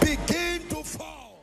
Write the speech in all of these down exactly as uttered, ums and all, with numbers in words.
begin to fall.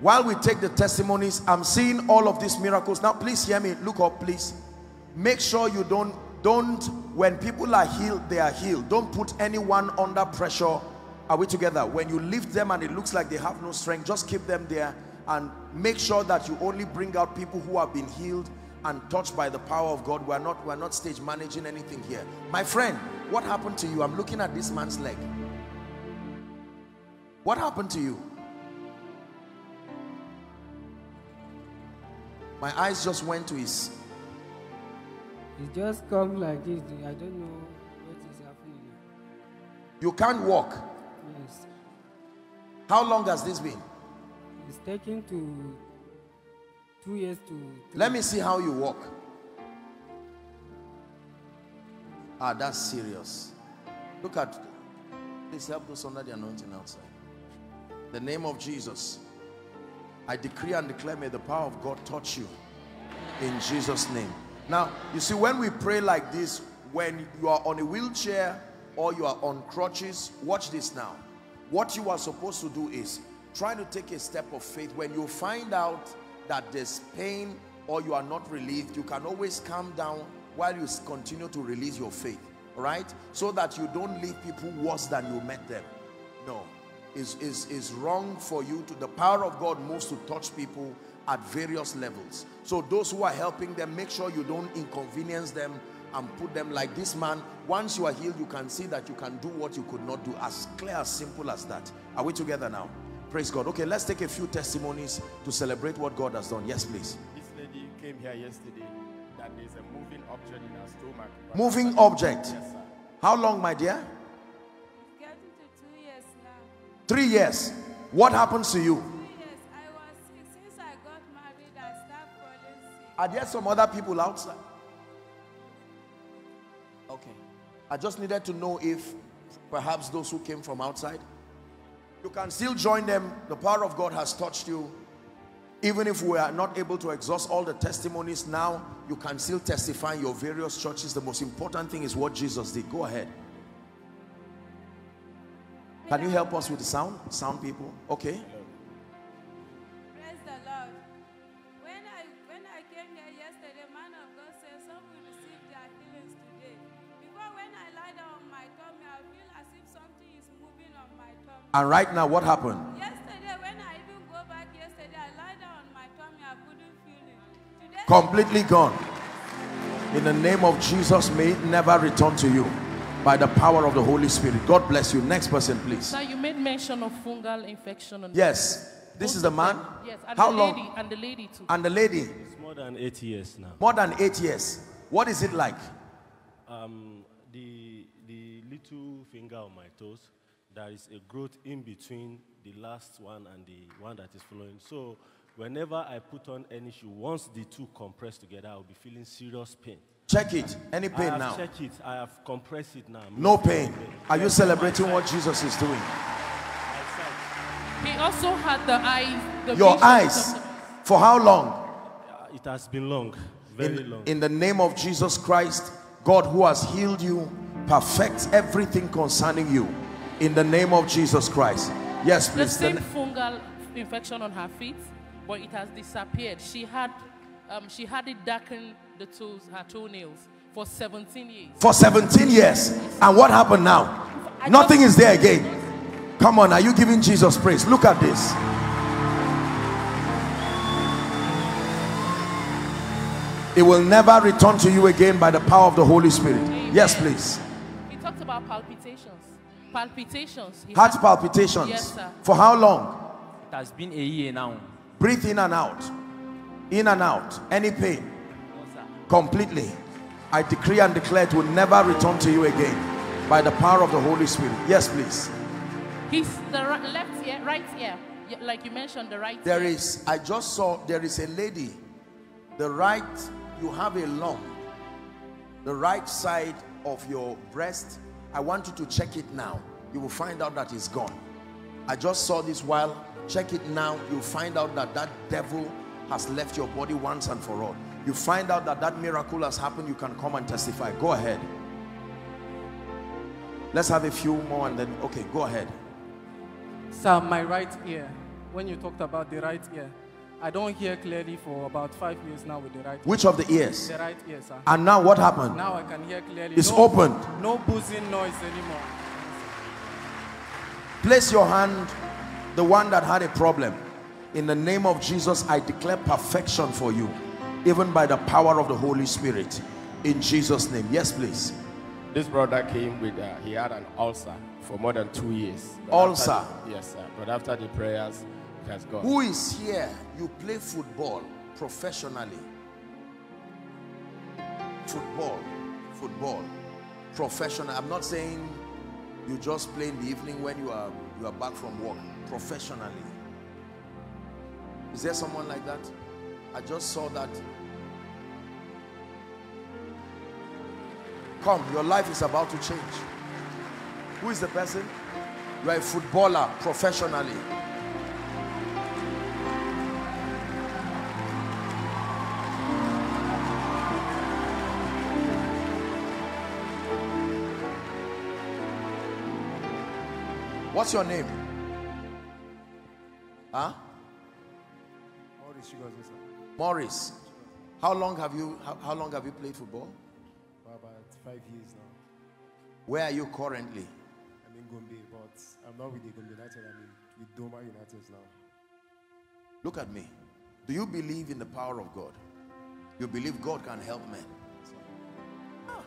While we take the testimonies, I'm seeing all of these miracles. Now, please hear me. Look up, please. Make sure you don't, don't, when people are healed, they are healed. Don't put anyone under pressure. Are we together? When you lift them and it looks like they have no strength, just keep them there and make sure that you only bring out people who have been healed and touched by the power of God. We're not, we're not stage managing anything here. My friend, what happened to you? I'm looking at this man's leg. What happened to you? My eyes just went to his. It just come like this. I don't know what is happening. You can't walk? Yes. How long has this been? It's taking to two years to... Three. Let me see how you walk. Ah, that's serious. Look at... Please help those under the anointing outside. The name of Jesus. I decree and declare, may the power of God touch you in Jesus' name. Now, you see, when we pray like this, when you are on a wheelchair or you are on crutches, watch this now. What you are supposed to do is try to take a step of faith. When you find out that there's pain or you are not relieved, you can always calm down while you continue to release your faith, all right? So that you don't leave people worse than you met them. No. Is, is, is wrong for you to. The power of God moves to touch people at various levels. So those who are helping them, make sure you don't inconvenience them and put them like this man. Once you are healed, you can see that you can do what you could not do. As clear, as simple as that. Are we together now? Praise God. Okay, let's take a few testimonies to celebrate what God has done. Yes, please. This lady came here yesterday that there's a moving object in her stomach. Moving object? Yes, sir. How long, my dear? Three years. What happens to you? Three years. I was, since I got married, I started falling sick. Are there some other people outside? Okay. I just needed to know if perhaps those who came from outside, you can still join them. The power of God has touched you. Even if we are not able to exhaust all the testimonies now, you can still testify in your various churches. The most important thing is what Jesus did. Go ahead. Can you help us with the sound? Sound people, okay. Praise the Lord. When I, when I came here yesterday, man of God said some will receive their healings today. Before, when I lie down on my tummy, I feel as if something is moving on my tummy. And right now, what happened? Yesterday, when I even go back yesterday, I lie down on my tummy, I couldn't feel it. Today, completely gone. In the name of Jesus, may it never return to you. By the power of the Holy Spirit. God bless you. Next person, please. Sir, you made mention of fungal infection. On yes. This is the man? Yes. And How the long? Lady, and the lady too. And the lady? It's more than eight years now. More than eight years. What is it like? Um, the, the little finger on my toes, there is a growth in between the last one and the one that is following. So whenever I put on any shoe, once the two compress together, I'll be feeling serious pain. Check it. Any pain I have now? Check it. I have compressed it now. No pain. pain. Are you celebrating what Jesus is doing? He also had the eyes. The Your eyes. For how long? It has been long. Very in, long. In the name of Jesus Christ, God who has healed you, perfects everything concerning you. In the name of Jesus Christ. Yes, please. The same fungal infection on her feet, but it has disappeared. She had, um, she had it darkened. The toes, her toenails, for seventeen years. For seventeen years. And what happened now? I Nothing is there again. Come on, are you giving Jesus praise? Look at this. It will never return to you again by the power of the Holy Spirit. Amen. Yes, please. He talked about palpitations. Palpitations. He Heart palpitations. Yes, sir. For how long? It has been a year now. Breathe in and out. In and out. Any pain? No, sir. Completely. I decree and declare it will never return to you again by the power of the Holy Spirit. Yes, please. His the right, left ear, right ear. Like you mentioned, the right there ear. is. I just saw there is a lady. The right, you have a lump. The right side of your breast. I want you to check it now. You will find out that it's gone. I just saw this while. Check it now. You'll find out that that devil has left your body once and for all. You find out that that miracle has happened, you can come and testify. Go ahead. Let's have a few more and then, okay, go ahead. Sir, my right ear, when you talked about the right ear, I don't hear clearly for about five years now with the right ear. Which of the ears? The right ear, sir. And now what happened? Now I can hear clearly. It's no, opened. No buzzing noise anymore. Place your hand, the one that had a problem. In the name of Jesus, I declare perfection for you. Even by the power of the Holy Spirit, in Jesus' name. Yes, please. This brother came with uh, he had an ulcer for more than two years. Ulcer? Yes, sir. But after the prayers, it has gone. Who is here? You play football professionally. Football, football, professional. I'm not saying you just play in the evening when you are you are back from work. Professionally. Is there someone like that? I just saw that. Come, your life is about to change. Who is the person? You are a footballer professionally. What's your name? Huh? Morris, how long have you how, how long have you played football? About five years now. Where are you currently? I'm in Gombe, but I'm not with the Gombe United. I'm with Doma United now. Look at me. Do you believe in the power of God? You believe God can help men? Ah.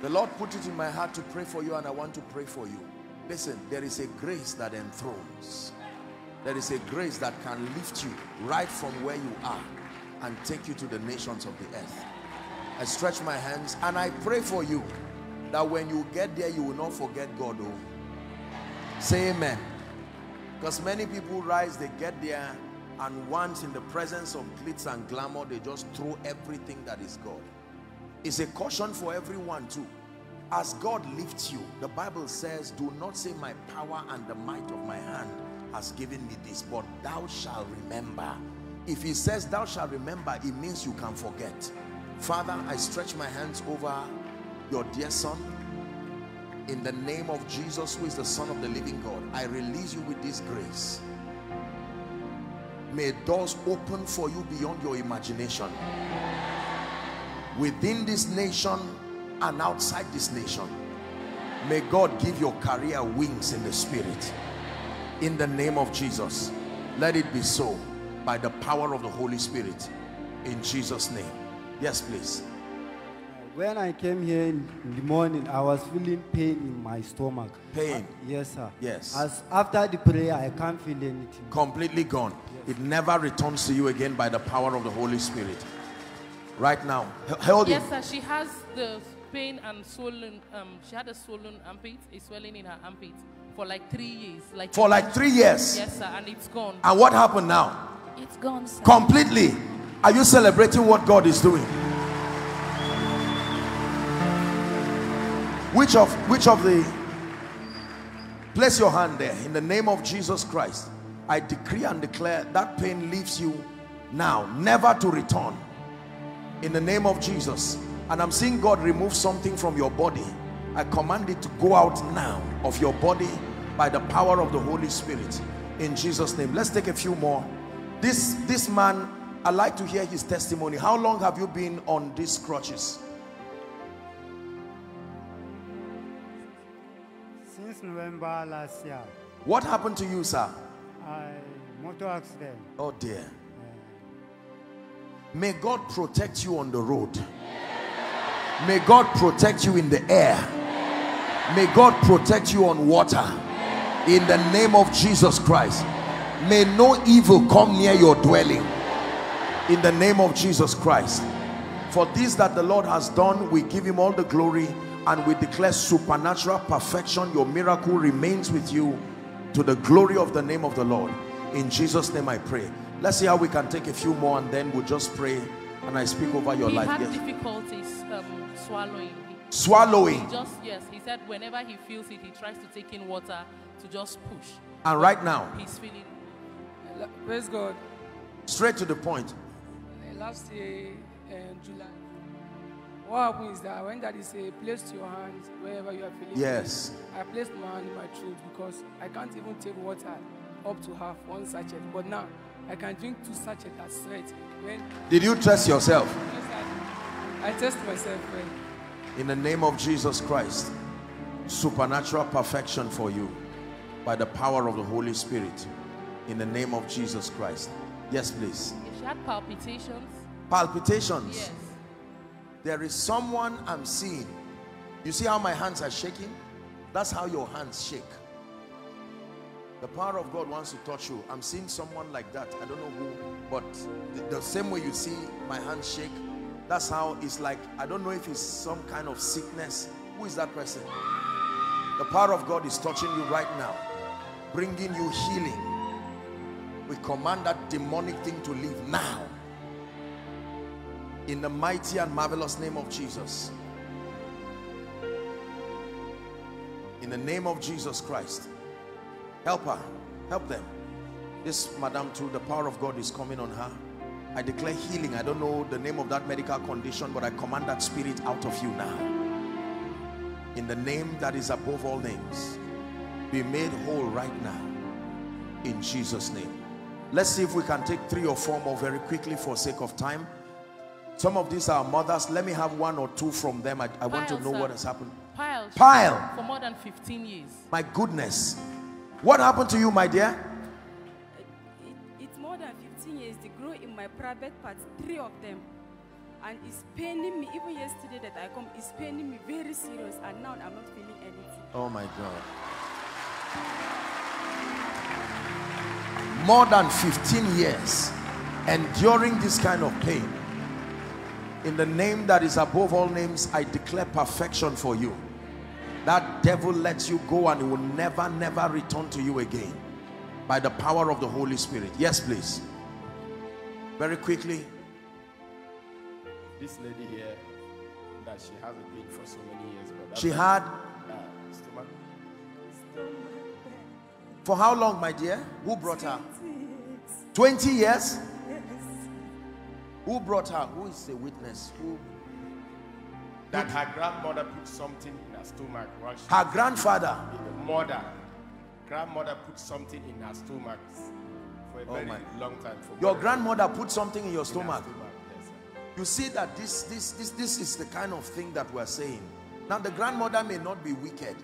The Lord put it in my heart to pray for you, and I want to pray for you. Listen, there is a grace that enthrones. There is a grace that can lift you right from where you are and take you to the nations of the earth. I stretch my hands and I pray for you that when you get there, you will not forget God. Oh. Say amen. Because many people rise, they get there, and once in the presence of glitz and glamour, they just throw everything that is God. It's a caution for everyone too. As God lifts you, the Bible says, do not say my power and the might of my hand has given me this, but thou shalt remember. If he says thou shalt remember, it means you can forget. Father, I stretch my hands over your dear son. In the name of Jesus, who is the Son of the living God, I release you with this grace. May doors open for you beyond your imagination. Within this nation and outside this nation, may God give your career wings in the spirit. In the name of Jesus, let it be so by the power of the Holy Spirit. In Jesus' name. Yes, please. When I came here in the morning, I was feeling pain in my stomach. Pain? I, yes, sir. Yes. As after the prayer, I can't feel anything. Completely gone. Yes. It never returns to you again by the power of the Holy Spirit. Right now, hold yes, him. Sir. She has the pain and swollen. Um, she had a swollen armpit, a swelling in her armpit for like three years. Like for like three years. Yes, sir. And it's gone. And what happened now? It's gone, sir. Completely. Are you celebrating what God is doing? Which of which of the? Place your hand there. In the name of Jesus Christ, I decree and declare that pain leaves you now, never to return. In the name of Jesus. And I'm seeing God remove something from your body. I command it to go out now of your body by the power of the Holy Spirit. In Jesus' name. Let's take a few more. This, this man, I'd like to hear his testimony. How long have you been on these crutches? Since November last year. What happened to you, sir? I motor accident. Oh dear. Yeah. May God protect you on the road. Yeah. May God protect you in the air. Yeah. May God protect you on water. Yeah. In the name of Jesus Christ. May no evil come near your dwelling. In the name of Jesus Christ. For this that the Lord has done, we give him all the glory and we declare supernatural perfection. Your miracle remains with you to the glory of the name of the Lord. In Jesus' name I pray. Let's see how we can take a few more and then we'll just pray and I speak over your he life. He had yes. difficulties um, swallowing. Swallowing? He just, yes, he said whenever he feels it, he tries to take in water to just push. And right now? He's feeling... Praise God. Straight to the point. Last year, uh, July, what happened is that when Daddy said, place your hands wherever you are feeling. Yes. Pain, I placed my hand in my throat because I can't even take water up to half one sachet. But now, I can drink two sachets at straight. When Did you test yourself? I test myself. Friend. In the name of Jesus Christ, supernatural perfection for you by the power of the Holy Spirit. In the name of Jesus Christ. Yes, please. She had palpitations. Palpitations? Yes. There is someone I'm seeing. You see how my hands are shaking? That's how your hands shake. The power of God wants to touch you. I'm seeing someone like that. I don't know who, but the, the same way you see my hands shake, that's how it's like. I don't know if it's some kind of sickness. Who is that person? The power of God is touching you right now, bringing you healing. We command that demonic thing to leave now. In the mighty and marvelous name of Jesus. In the name of Jesus Christ. Help her. Help them. This madam too, the power of God is coming on her. I declare healing. I don't know the name of that medical condition, but I command that spirit out of you now. In the name that is above all names. Be made whole right now. In Jesus' name. Let's see if we can take three or four more very quickly for sake of time. Some of these are mothers. Let me have one or two from them. I, I Pyle, want to know sir. what has happened. Pyle. Pyle. For more than fifteen years. My goodness. What happened to you, my dear? It, it, it's more than fifteen years. They grow in my private parts, three of them. And it's paining me. Even yesterday that I come, it's paining me very serious. And now I'm not feeling anything. Oh my God. More than fifteen years enduring this kind of pain. In the name that is above all names, I declare perfection for you. That devil lets you go and it will never, never return to you again. By the power of the Holy Spirit. Yes, please. Very quickly. This lady here, that she has a pain for so many years. But she had... Uh, stomach. Stomach. For how long, my dear? Who brought her? twenty years? Yes. Who brought her? Who is the witness? Who? That Who? Her grandmother put something in her stomach. While she her grandfather? The mother. Grandmother put something in her stomach for a oh very my. long time. For your grandmother put something in your in stomach? stomach. Yes, you see that this, this, this, this is the kind of thing that we're saying. Now, the grandmother may not be wicked.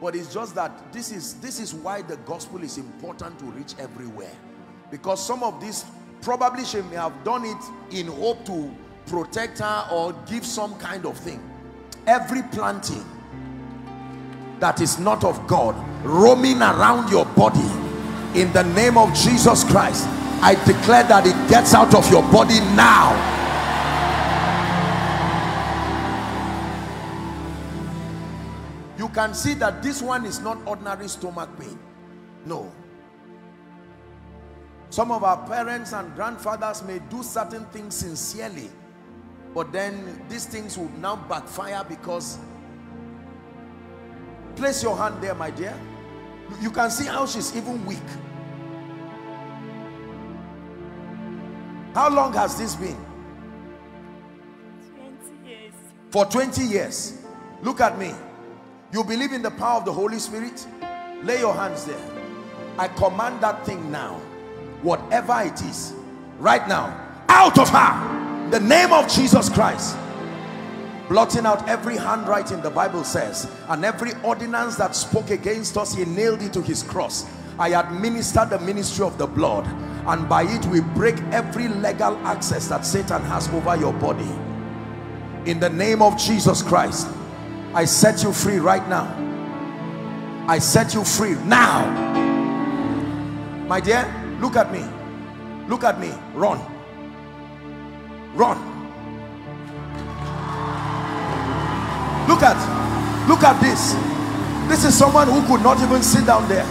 But it's just that this is this is why the gospel is important to reach everywhere. Because some of this, probably she may have done it in hope to protect her or give some kind of thing. Every planting that is not of God, roaming around your body, in the name of Jesus Christ, I declare that it gets out of your body now. You can see that this one is not ordinary stomach pain. No. Some of our parents and grandfathers may do certain things sincerely, but then these things would now backfire because... Place your hand there, my dear. You can see how she's even weak. How long has this been? twenty years. For twenty years. Look at me. You believe in the power of the Holy Spirit? Lay your hands there. I command that thing now, whatever it is, right now, out of her, in the name of Jesus Christ. Blotting out every handwriting, the Bible says, and every ordinance that spoke against us, he nailed it to his cross. I administered the ministry of the blood. and by it we break every legal access that Satan has over your body. In the name of Jesus Christ, I set you free right now. I set you free now. My dear, look at me. Look at me. Run. Run. Look at, look at this. This is someone who could not even sit down there.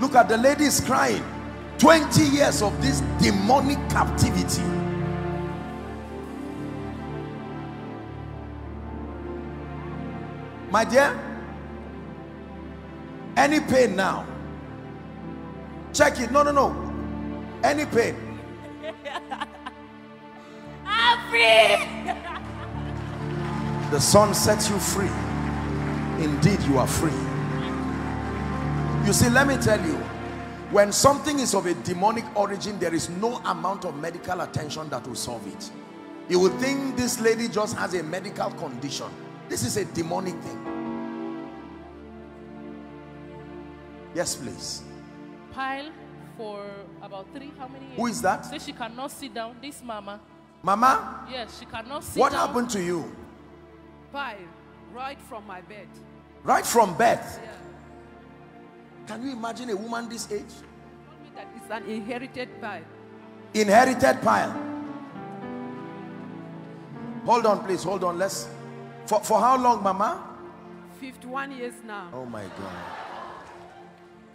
Look at the ladies crying. twenty years of this demonic captivity. My dear, any pain now, check it. No, no, no. Any pain. I'm free. The sun sets you free. Indeed, you are free. You see, let me tell you, when something is of a demonic origin, there is no amount of medical attention that will solve it. You would think this lady just has a medical condition. This is a demonic thing. Yes, please. Pile for about three, how many years? Who is that? So she cannot sit down, this mama. Mama? Yes, she cannot sit down. What happened to you? Pile, right from my bed. Right from bed? Yeah. Can you imagine a woman this age? That it's an inherited pile. Inherited pile. Hold on, please. Hold on. Let's. For, for how long, Mama? fifty-one years now. Oh my God.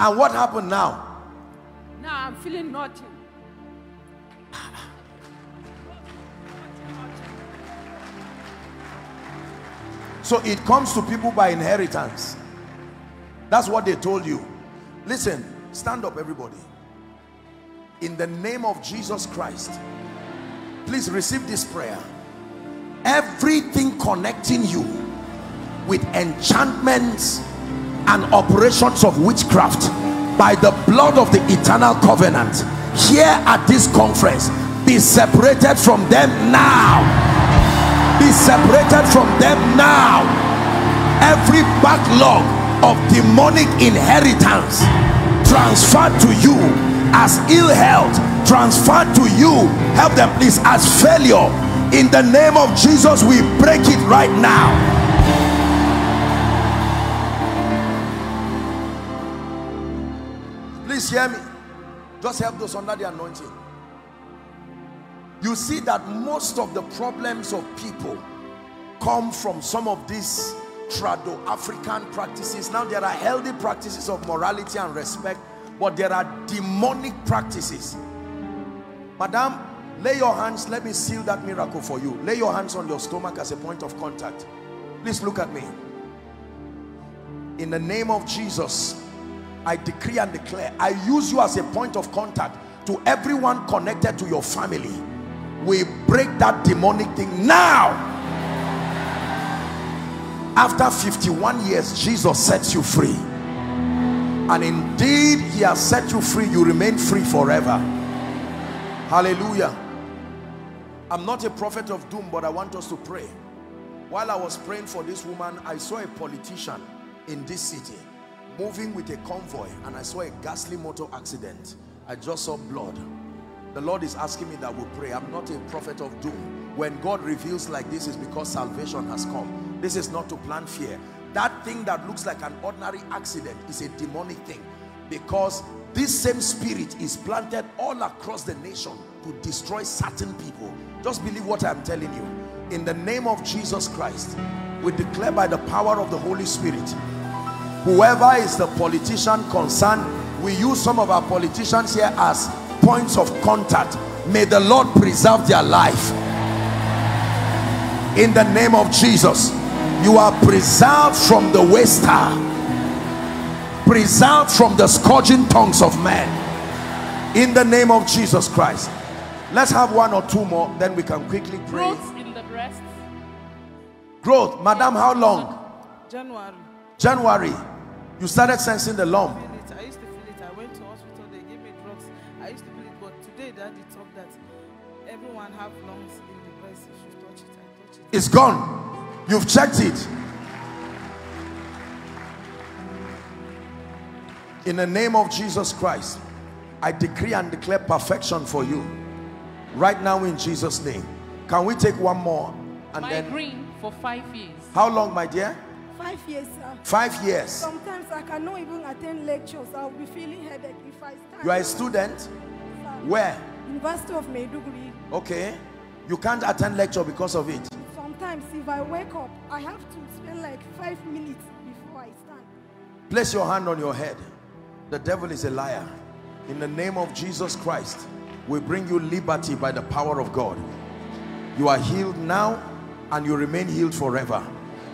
And what happened now? Now I'm feeling nothing. So it comes to people by inheritance. That's what they told you. Listen, stand up everybody. In the name of Jesus Christ, please receive this prayer. Everything connecting you with enchantments and operations of witchcraft, by the blood of the eternal covenant, here at this conference, be separated from them now. Be separated from them now. Every backlog of demonic inheritance transferred to you as ill health, transferred to you, help them please, as failure. In the name of Jesus, we break it right now. Please hear me. Just help those under the anointing. You see that most of the problems of people come from some of these Trado-African practices. Now there are healthy practices of morality and respect, but there are demonic practices. Madam, lay your hands. Let me seal that miracle for you. Lay your hands on your stomach as a point of contact. Please look at me. In the name of Jesus, I decree and declare, I use you as a point of contact to everyone connected to your family. We break that demonic thing now. After fifty-one years, Jesus sets you free. And indeed, he has set you free. You remain free forever. Hallelujah. I'm not a prophet of doom, but I want us to pray. While I was praying for this woman, I saw a politician in this city moving with a convoy, and I saw a ghastly motor accident. I just saw blood. The Lord is asking me that we pray. I'm not a prophet of doom. When God reveals like this, it's because salvation has come. This is not to plant fear. That thing that looks like an ordinary accident is a demonic thing, because this same spirit is planted all across the nation to destroy certain people. Just believe what I'm telling you. In the name of Jesus Christ, we declare by the power of the Holy Spirit, whoever is the politician concerned, we use some of our politicians here as points of contact. May the Lord preserve their life. In the name of Jesus, you are preserved from the waster, preserved from the scourging tongues of men. In the name of Jesus Christ. Let's have one or two more, then we can quickly pray. Growth in the breast. Growth, madam, how long? January. January. You started sensing the lump. I used to feel it. I went to hospital. They gave me drugs. I used to feel it, but today, Daddy talked that everyone have lungs in the breast. If you touch it, I touch it. It's gone. You've checked it. In the name of Jesus Christ, I decree and declare perfection for you right now in Jesus' name. Can we take one more? And my then green for five years. How long, my dear? Five years, sir. Five years. Sometimes I cannot even attend lectures. I'll be feeling headache if I stand. You are a student? Sir. Where? University of Maiduguri. Okay. You can't attend lecture because of it. Sometimes if I wake up, I have to spend like five minutes before I stand. Place your hand on your head. The devil is a liar. In the name of Jesus Christ, we bring you liberty by the power of God. You are healed now and you remain healed forever.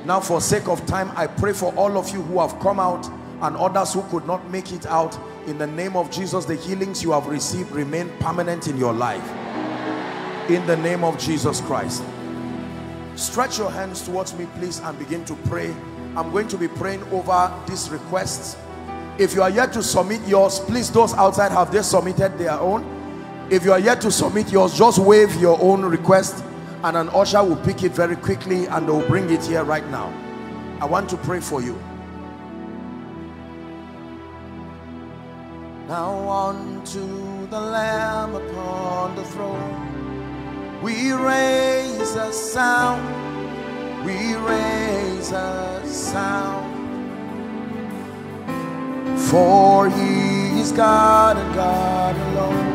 Now, for sake of time, I pray for all of you who have come out and others who could not make it out. In the name of Jesus, the healings you have received remain permanent in your life. In the name of Jesus Christ. Stretch your hands towards me, please, and begin to pray. I'm going to be praying over these requests. If you are yet to submit yours, please, those outside, have they submitted their own? If you are yet to submit yours, just wave your own request and an usher will pick it very quickly and they'll bring it here right now. I want to pray for you. Now unto the Lamb upon the throne, we raise a sound, we raise a sound. For he is God and God alone.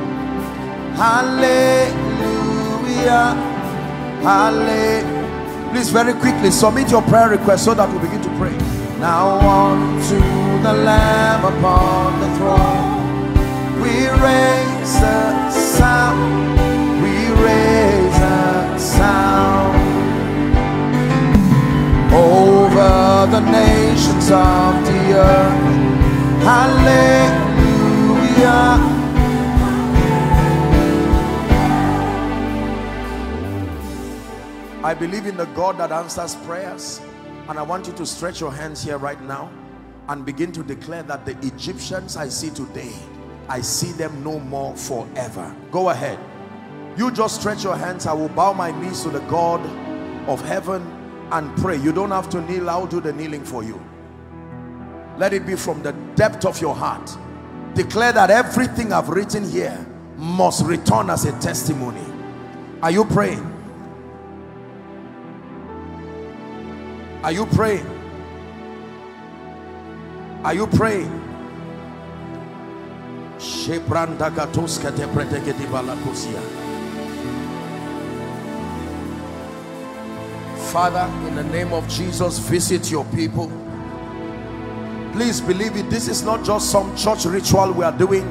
Hallelujah. Hallelujah. Please, very quickly, submit your prayer request so that we begin to pray. Now unto the Lamb upon the throne, we raise a sound, we raise a sound over the nations of the earth. Hallelujah. I believe in the God that answers prayers, and I want you to stretch your hands here right now and begin to declare that the Egyptians I see today, I see them no more forever. Go ahead. You just stretch your hands. I will bow my knees to the God of heaven and pray. You don't have to kneel. I'll do the kneeling for you. Let it be from the depth of your heart. Declare that everything I've written here must return as a testimony. Are you praying? Are you praying? Are you praying? Father, in the name of Jesus, visit your people. Please believe it. This is not just some church ritual we are doing.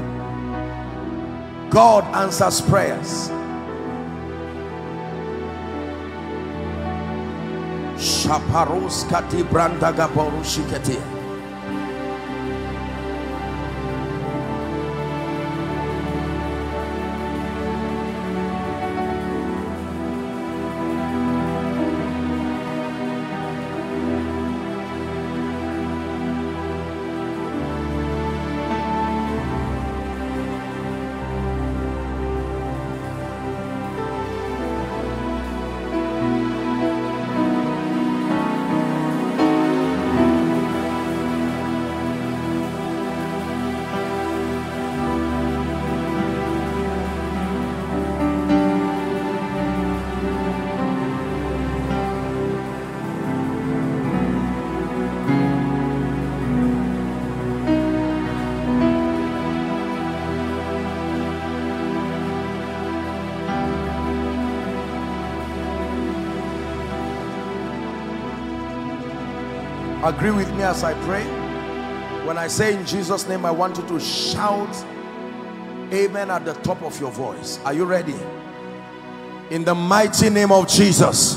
God answers prayers. Agree with me as I pray. When I say in Jesus' name, I want you to shout amen at the top of your voice. Are you ready? In the mighty name of Jesus.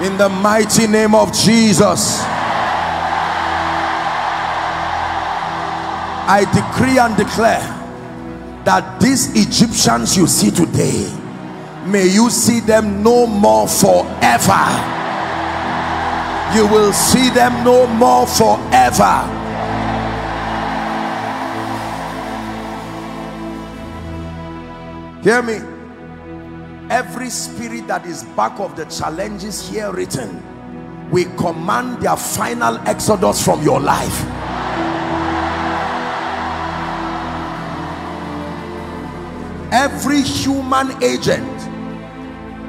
In the mighty name of Jesus. I decree and declare that these Egyptians you see today, may you see them no more forever. You will see them no more forever. Hear me. Every spirit that is back of the challenges here written, we command their final exodus from your life. Every human agent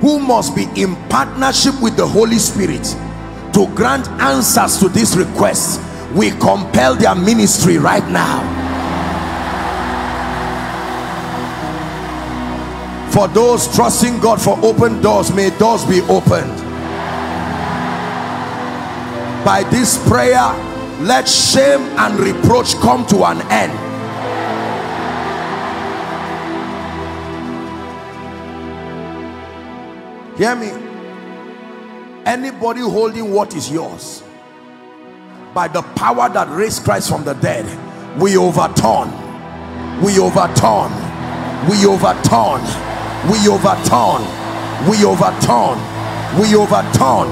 who must be in partnership with the Holy Spirit to grant answers to this request, we compel their ministry right now. For those trusting God for open doors, may doors be opened. By this prayer, let shame and reproach come to an end. Hear me. Anybody holding what is yours, by the power that raised Christ from the dead, we overturn, we overturn, we overturn, we overturn, we overturn, we overturn,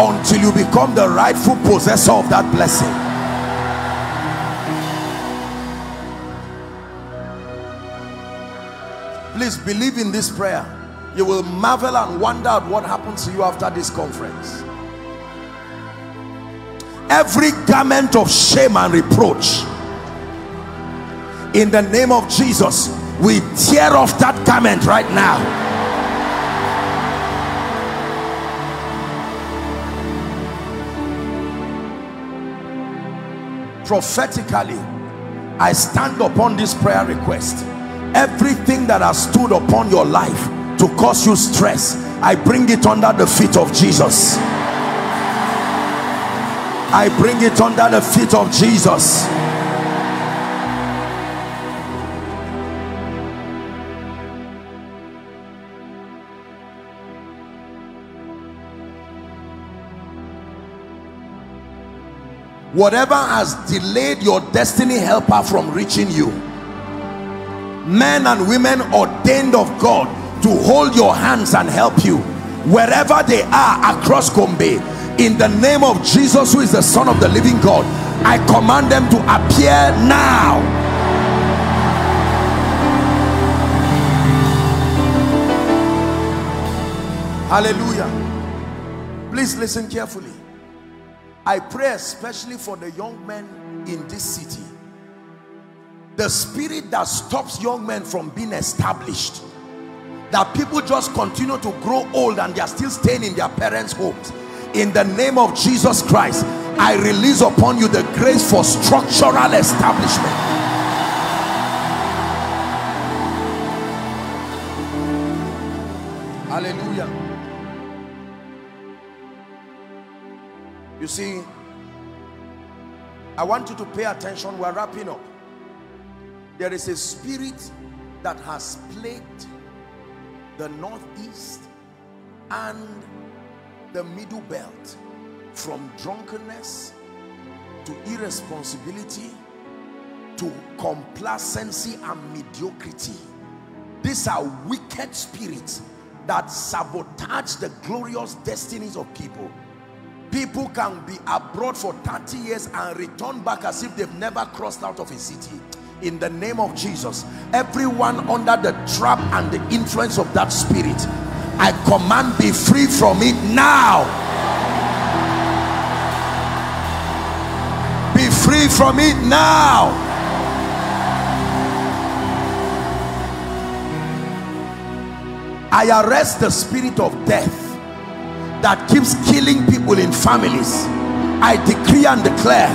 until you become the rightful possessor of that blessing. Please believe in this prayer. You will marvel and wonder at what happens to you after this conference. Every garment of shame and reproach, in the name of Jesus, we tear off that garment right now. Prophetically, I stand upon this prayer request. Everything that has stood upon your life to cause you stress, I bring it under the feet of Jesus. I bring it under the feet of Jesus. Whatever has delayed your destiny helper from reaching you, men and women ordained of God to hold your hands and help you wherever they are across Gombe, in the name of Jesus, who is the Son of the living God, I command them to appear now. Hallelujah. Please listen carefully. I pray especially for the young men in this city. The spirit that stops young men from being established, that people just continue to grow old and they are still staying in their parents' homes, in the name of Jesus Christ, I release upon you the grace for structural establishment. Hallelujah. You see, I want you to pay attention. We're wrapping up. There is a spirit that has plagued the northeast and the middle belt, from drunkenness to irresponsibility to complacency and mediocrity. These are wicked spirits that sabotage the glorious destinies of people. People can be abroad for thirty years and return back as if they've never crossed out of a city. In the name of Jesus, everyone under the trap and the influence of that spirit, I command, be free from it now. Be free from it now. I arrest the spirit of death that keeps killing people in families. I decree and declare,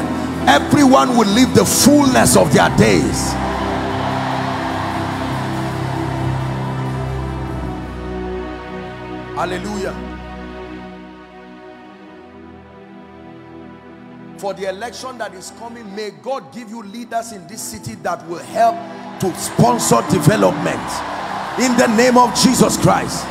everyone will live the fullness of their days. Hallelujah. For the election that is coming, may God give you leaders in this city that will help to sponsor development, in the name of Jesus Christ.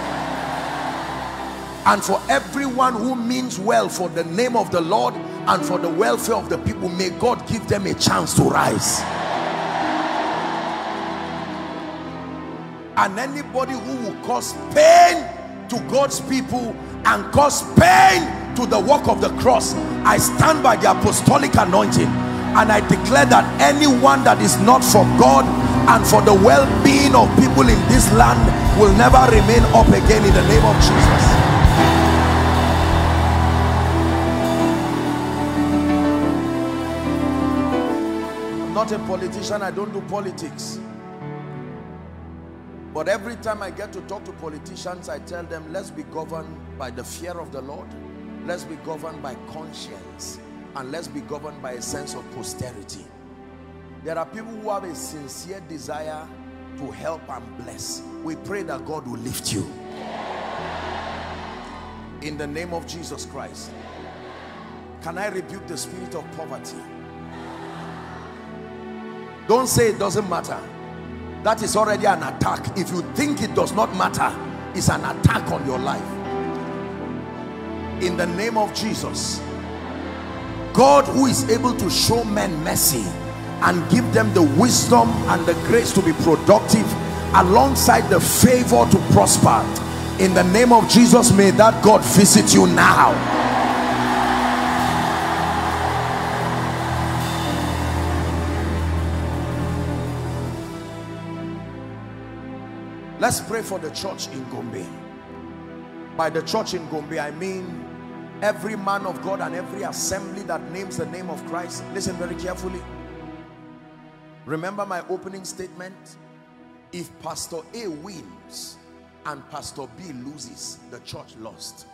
And for everyone who means well for the name of the Lord and for the welfare of the people, may God give them a chance to rise. And anybody who will cause pain to God's people and cause pain to the work of the cross, I stand by the apostolic anointing and I declare that anyone that is not for God and for the well-being rising of people in this land will never remain up again in the name of Jesus. I'm not a politician, I don't do politics. But every time I get to talk to politicians, I tell them, let's be governed by the fear of the Lord. Let's be governed by conscience. And let's be governed by a sense of posterity. There are people who have a sincere desire to help and bless. We pray that God will lift you. In the name of Jesus Christ. Can I rebuke the spirit of poverty? Don't say it doesn't matter. That is already an attack. If you think it does not matter, it's an attack on your life. In the name of Jesus. God, who is able to show men mercy and give them the wisdom and the grace to be productive alongside the favor to prosper, in the name of Jesus, may that God visit you now. Let's pray for the church in Gombe. By the church in Gombe, I mean every man of God and every assembly that names the name of Christ. Listen very carefully. Remember my opening statement? If Pastor A wins and Pastor B loses, the church lost.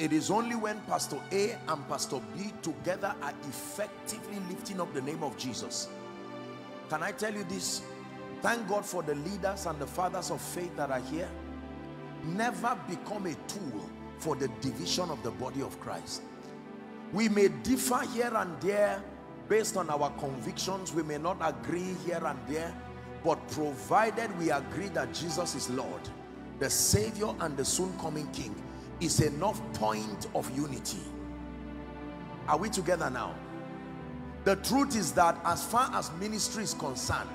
It is only when Pastor A and Pastor B together are effectively lifting up the name of Jesus. Can I tell you this? Thank God for the leaders and the fathers of faith that are here. Never become a tool for the division of the body of Christ. We may differ here and there based on our convictions. We may not agree here and there, but provided we agree that Jesus is Lord, the Savior and the soon coming King, is enough point of unity. Are we together now? The truth is that as far as ministry is concerned,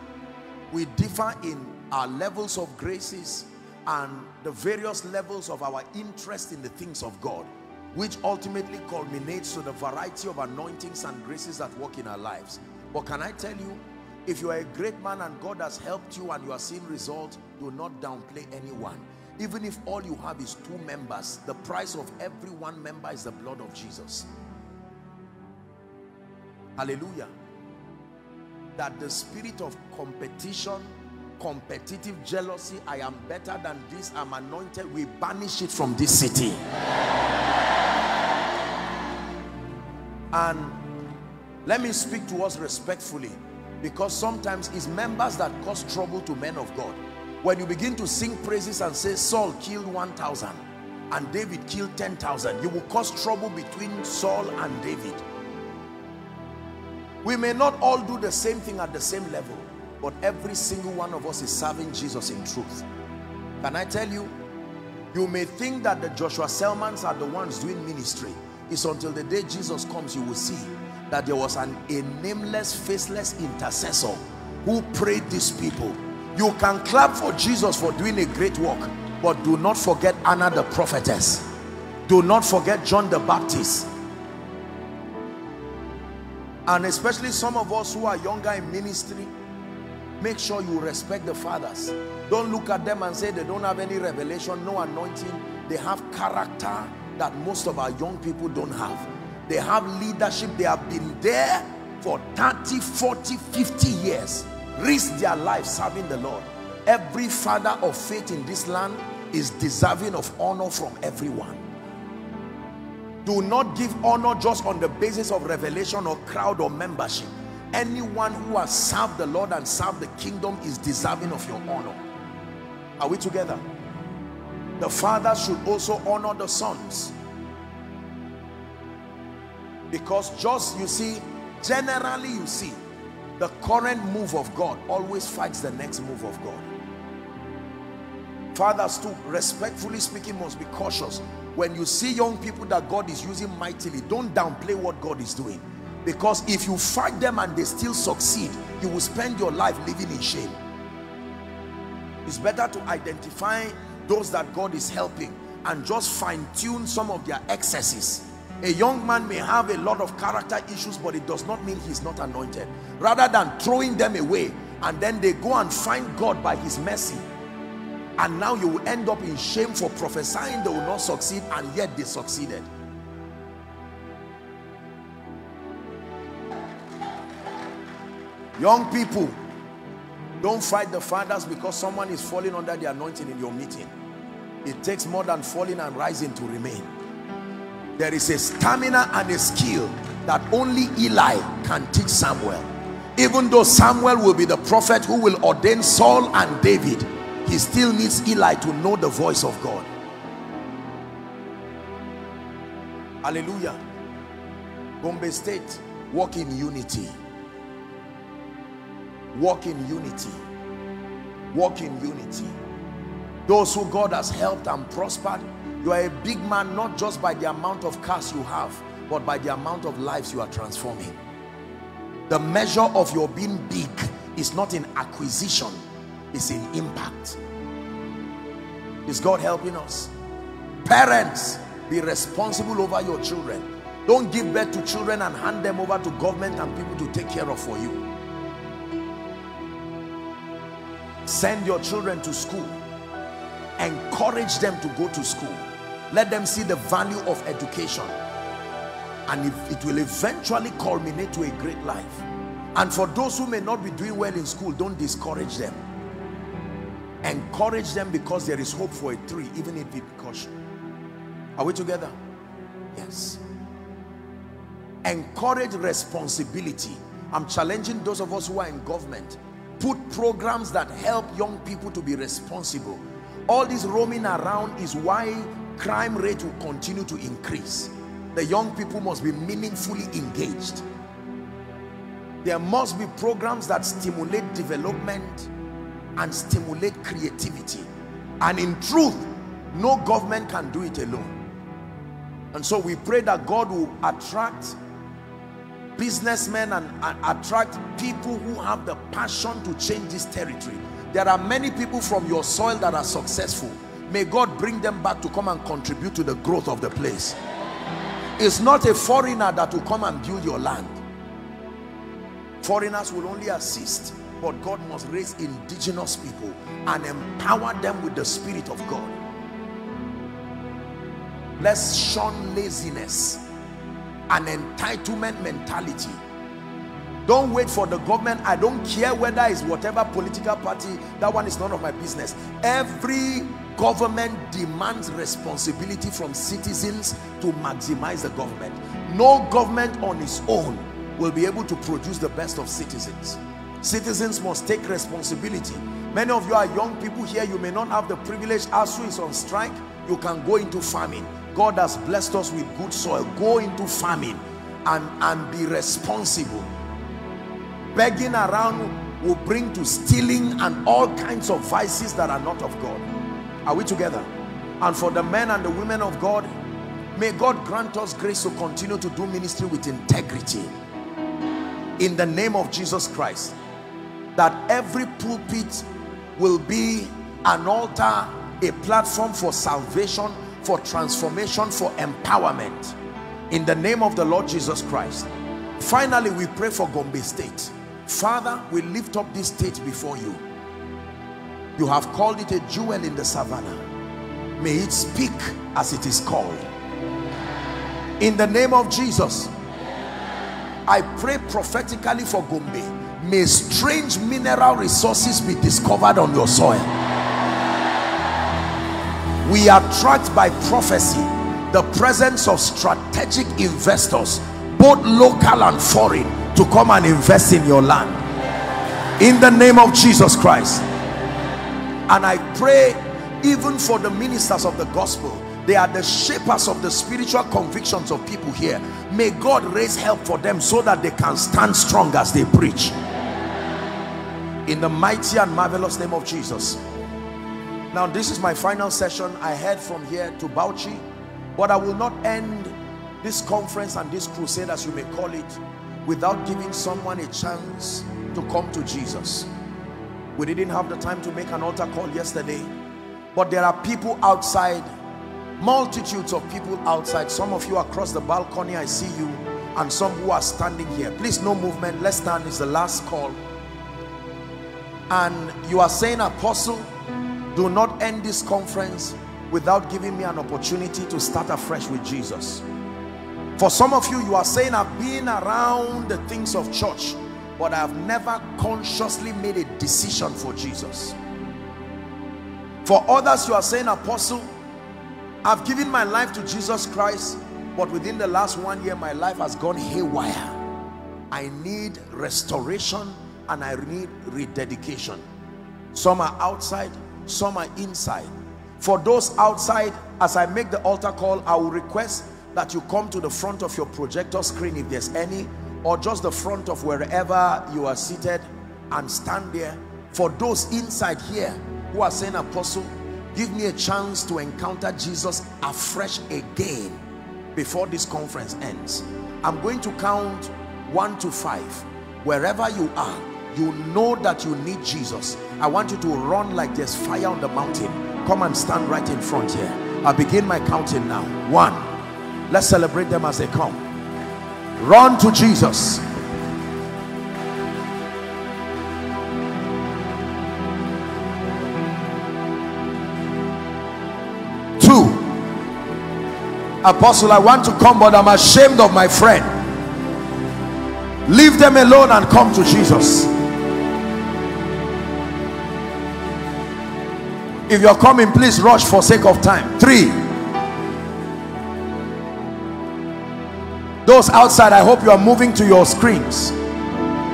we differ in our levels of graces and the various levels of our interest in the things of God, which ultimately culminates to the variety of anointings and graces that work in our lives. But can I tell you, if you are a great man and God has helped you and you are seeing results, do not downplay anyone. Even if all you have is two members, the price of every one member is the blood of Jesus. Hallelujah. That the spirit of competition, competitive jealousy, I am better than this, I'm anointed, we banish it from this city. And let me speak to us respectfully, because sometimes it's members that cause trouble to men of God. When you begin to sing praises and say Saul killed one thousand and David killed ten thousand, you will cause trouble between Saul and David. We may not all do the same thing at the same level, but every single one of us is serving Jesus in truth. Can I tell you, you may think that the Joshua Selmans are the ones doing ministry. It's until the day Jesus comes, you will see that there was an, a nameless, faceless intercessor who prayed these people. You can clap for Jesus for doing a great work, but do not forget Anna the prophetess. Do not forget John the Baptist. And especially some of us who are younger in ministry, make sure you respect the fathers. Don't look at them and say they don't have any revelation, no anointing. They have character that most of our young people don't have. They have leadership. They have been there for thirty, forty, fifty years, risked their life serving the Lord. Every father of faith in this land is deserving of honor from everyone. Do not give honor just on the basis of revelation or crowd or membership. Anyone who has served the Lord and served the kingdom is deserving of your honor. Are we together? The father should also honor the sons. Because just, you see, generally you see, the current move of God always fights the next move of God. Fathers too, respectfully speaking, must be cautious. When you see young people that God is using mightily, don't downplay what God is doing. Because if you fight them and they still succeed, you will spend your life living in shame. It's better to identify those that God is helping and just fine-tune some of their excesses. A young man may have a lot of character issues, but it does not mean he's not anointed. Rather than throwing them away and then they go and find God by his mercy, and now you will end up in shame for prophesying they will not succeed, and yet they succeeded. Young people, don't fight the fathers because someone is falling under the anointing in your meeting. It takes more than falling and rising to remain. There is a stamina and a skill that only Eli can teach Samuel. Even though Samuel will be the prophet who will ordain Saul and David, he still needs Eli to know the voice of God. Hallelujah. Gombe State, walk in unity. Walk in unity. Walk in unity. Those who God has helped and prospered, you are a big man not just by the amount of cars you have, but by the amount of lives you are transforming. The measure of your being big is not in acquisition, it's in impact. Is God helping us? Parents, be responsible over your children. Don't give birth to children and hand them over to government and people to take care of for you. Send your children to school. Encourage them to go to school. Let them see the value of education, and if it will eventually culminate to a great life. And for those who may not be doing well in school, don't discourage them. Encourage them, because there is hope for a tree, even if it be cut. Are we together? Yes. Encourage responsibility. I'm challenging those of us who are in government. Put programs that help young people to be responsible. All this roaming around is why crime rate will continue to increase. The young people must be meaningfully engaged. There must be programs that stimulate development and stimulate creativity. And in truth, no government can do it alone. And so we pray that God will attract businessmen and, and attract people who have the passion to change this territory. There are many people from your soil that are successful. May God bring them back to come and contribute to the growth of the place. It's not a foreigner that will come and build your land. Foreigners will only assist, but God must raise indigenous people and empower them with the Spirit of God. Let's shun laziness and entitlement mentality. Don't wait for the government. I don't care whether it's whatever political party, that one is none of my business. Every government demands responsibility from citizens to maximize the government. No government on its own will be able to produce the best of citizens. Citizens must take responsibility. Many of you are young people here. You may not have the privilege. ASU is on strike. You can go into farming. God has blessed us with good soil. Go into farming and, and be responsible. Begging around will bring to stealing and all kinds of vices that are not of God. Are we together? And for the men and the women of God, may God grant us grace to continue to do ministry with integrity. In the name of Jesus Christ, that every pulpit will be an altar, a platform for salvation, for transformation, for empowerment. In the name of the Lord Jesus Christ. Finally, we pray for Gombe State. Father, we lift up this state before you. You have called it a jewel in the savannah. May it speak as it is called. In the name of Jesus, I pray prophetically for Gombe. May strange mineral resources be discovered on your soil. We attract by prophecy the presence of strategic investors, both local and foreign, to come and invest in your land. In the name of Jesus Christ. And I pray even for the ministers of the gospel. They are the shapers of the spiritual convictions of people here. May God raise help for them so that they can stand strong as they preach. In the mighty and marvelous name of Jesus. Now, this is my final session. I head from here to Bauchi, but I will not end this conference and this crusade, as you may call it, without giving someone a chance to come to Jesus. We didn't have the time to make an altar call yesterday, but there are people outside, multitudes of people outside. Some of you across the balcony, I see you, and some who are standing here. Please, no movement. Let's stand. It's the last call. and you are saying, Apostle, do not end this conference without giving me an opportunity to start afresh with Jesus. For some of you, you are saying, I've been around the things of church, but I've never consciously made a decision for Jesus. For others, you are saying, Apostle, I've given my life to Jesus Christ, but within the last one year, my life has gone haywire. I need restoration and I need rededication. Some are outside, some are inside. For those outside, as I make the altar call, I will request that you come to the front of your projector screen if there's any, or just the front of wherever you are seated, and stand there. For those inside here who are saying, Apostle, give me a chance to encounter Jesus afresh again before this conference ends. I'm going to count one to five. Wherever you are, you know that you need Jesus. I want you to run like there's fire on the mountain. Come and stand right in front here. I'll begin my counting now. One. Let's celebrate them as they come. Run to Jesus. Two. Apostle, I want to come, but I'm ashamed of my friend. Leave them alone and come to Jesus. If you're coming, please rush for sake of time. Three. Those outside, I hope you are moving to your screens.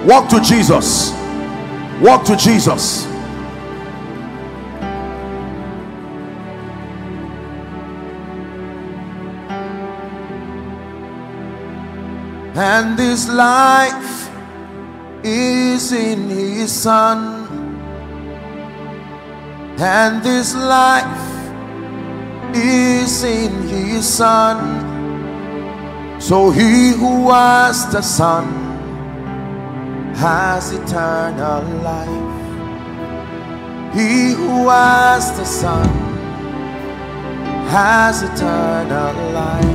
Walk to Jesus. Walk to Jesus. And this life is in his Son. And this life is in his Son. So he who has the Son has eternal life. He who has the Son has eternal life.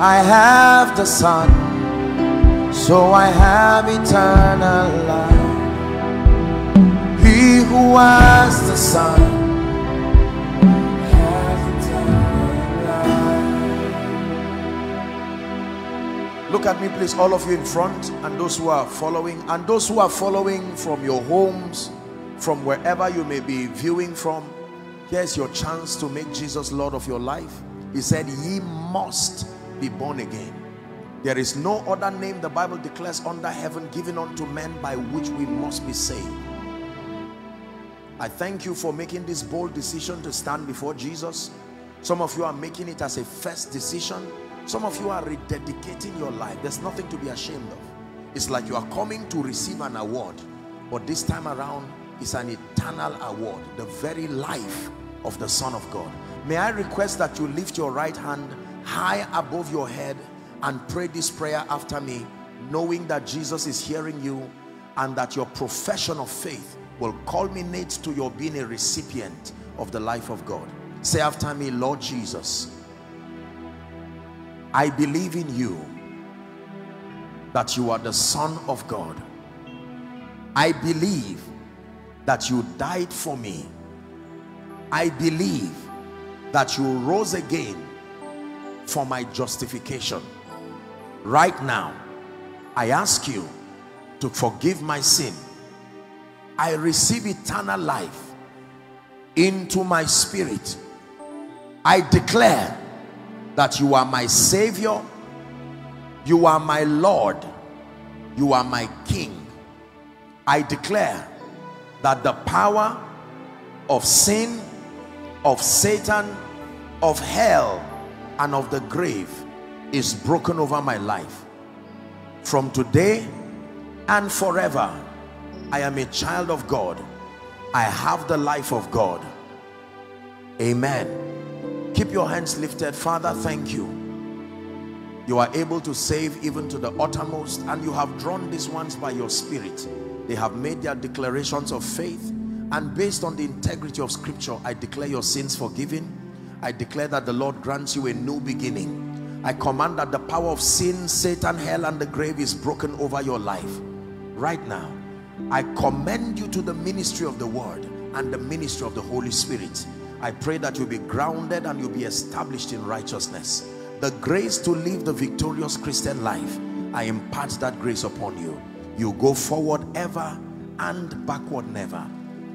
I have the Son, so I have eternal life. He who has the Son has eternal life. Look at me, please, all of you in front, and those who are following, and those who are following from your homes, from wherever you may be viewing from. Here's your chance to make Jesus Lord of your life. He said, ye must be born again. There is no other name, the Bible declares, under heaven given unto men by which we must be saved. I thank you for making this bold decision to stand before Jesus. Some of you are making it as a first decision. Some of you are rededicating your life. There's nothing to be ashamed of. It's like you are coming to receive an award, but this time around it's an eternal award, the very life of the Son of God. May I request that you lift your right hand high above your head and pray this prayer after me, knowing that Jesus is hearing you and that your profession of faith will culminate to your being a recipient of the life of God. Say after me, Lord Jesus, I believe in you, that you are the Son of God. I believe that you died for me. I believe that you rose again for my justification. Right now, I ask you to forgive my sin. I receive eternal life into my spirit. I declare that you are my Savior, you are my Lord, you are my King. I declare that the power of sin, of Satan, of hell, and of the grave is broken over my life. From today and forever, I am a child of God. I have the life of God. Amen. Keep your hands lifted. Father, thank you. You are able to save even to the uttermost, and you have drawn these ones by your spirit. They have made their declarations of faith, and based on the integrity of scripture, I declare your sins forgiven. I declare that the Lord grants you a new beginning. I command that the power of sin, Satan, hell, and the grave is broken over your life right now. I commend you to the ministry of the word and the ministry of the Holy Spirit. I pray that you'll be grounded and you'll be established in righteousness. The grace to live the victorious Christian life, I impart that grace upon you. You go forward ever and backward never.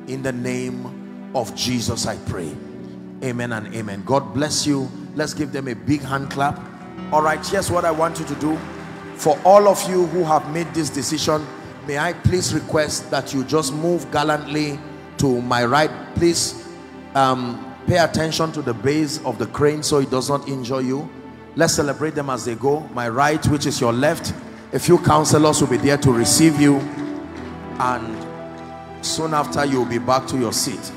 In the name of Jesus I pray. Amen and amen. God bless you. Let's give them a big hand clap. All right, here's what I want you to do. For all of you who have made this decision, may I please request that you just move gallantly to my right. Please um, pay attention to the base of the crane so it does not injure you. Let's celebrate them as they go. My right, which is your left. A few counselors will be there to receive you. And soon after, you'll be back to your seat.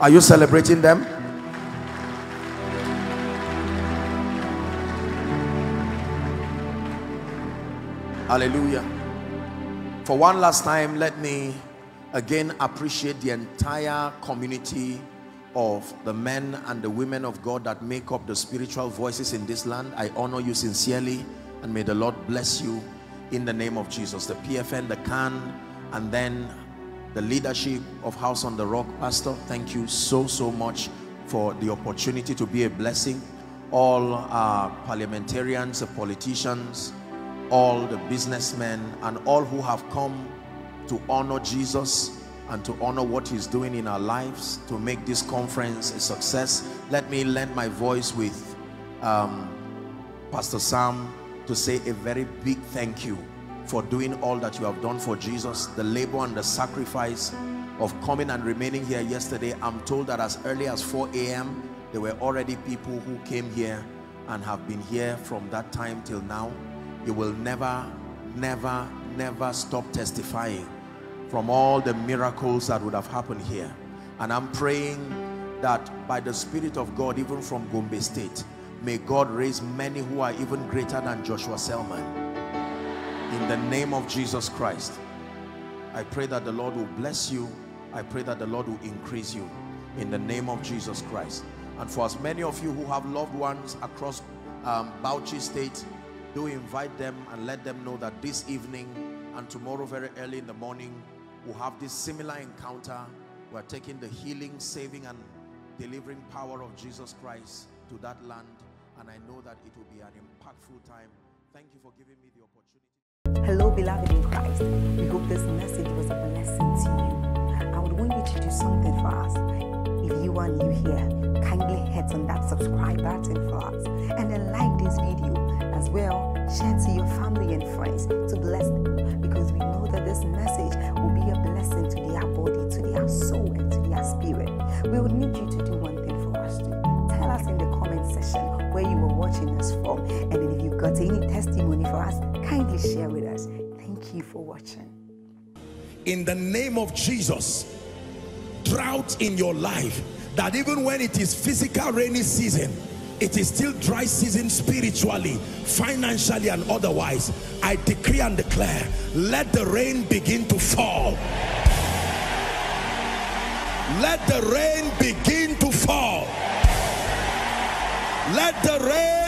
Are you celebrating them? Hallelujah. For one last time, let me again appreciate the entire community of the men and the women of God that make up the spiritual voices in this land. I honor you sincerely, and may the Lord bless you in the name of Jesus. The P F N, the C A N, and then the leadership of House on the Rock. Pastor, thank you so, so much for the opportunity to be a blessing. All our parliamentarians, the politicians, all the businessmen, and all who have come to honor Jesus and to honor what he's doing in our lives to make this conference a success. Let me lend my voice with um, Pastor Sam to say a very big thank you for doing all that you have done for Jesus. The labor and the sacrifice of coming and remaining here yesterday, I'm told that as early as four A M there were already people who came here and have been here from that time till now. You will never, never, never stop testifying from all the miracles that would have happened here. And I'm praying that by the Spirit of God, even from Gombe State, may God raise many who are even greater than Joshua Selman. In the name of Jesus Christ, I pray that the Lord will bless you. I pray that the Lord will increase you in the name of Jesus Christ. And for as many of you who have loved ones across um, Bauchi State, do invite them and let them know that this evening and tomorrow very early in the morning we'll have this similar encounter. We're taking the healing, saving and delivering power of Jesus Christ to that land, and I know that it will be an impactful time. Thank you for giving me the opportunity. Hello beloved in Christ, we hope this message was a blessing to you. I would want you to do something for us. If you are new here, kindly hit on that subscribe button for us and then like this video as well. Share to your family and friends to bless them, because we know that this message will be a blessing to their body, to their soul, and to their spirit. We would need you to do one thing for us too. Tell us in the comment section where you were watching us from, and if you've got any testimony for us, kindly share with us. Thank you for watching. In the name of Jesus, drought in your life, that even when it is physical rainy season, it is still dry season spiritually, financially and otherwise. I decree and declare, let the rain begin to fall. Let the rain begin to fall. Let the rain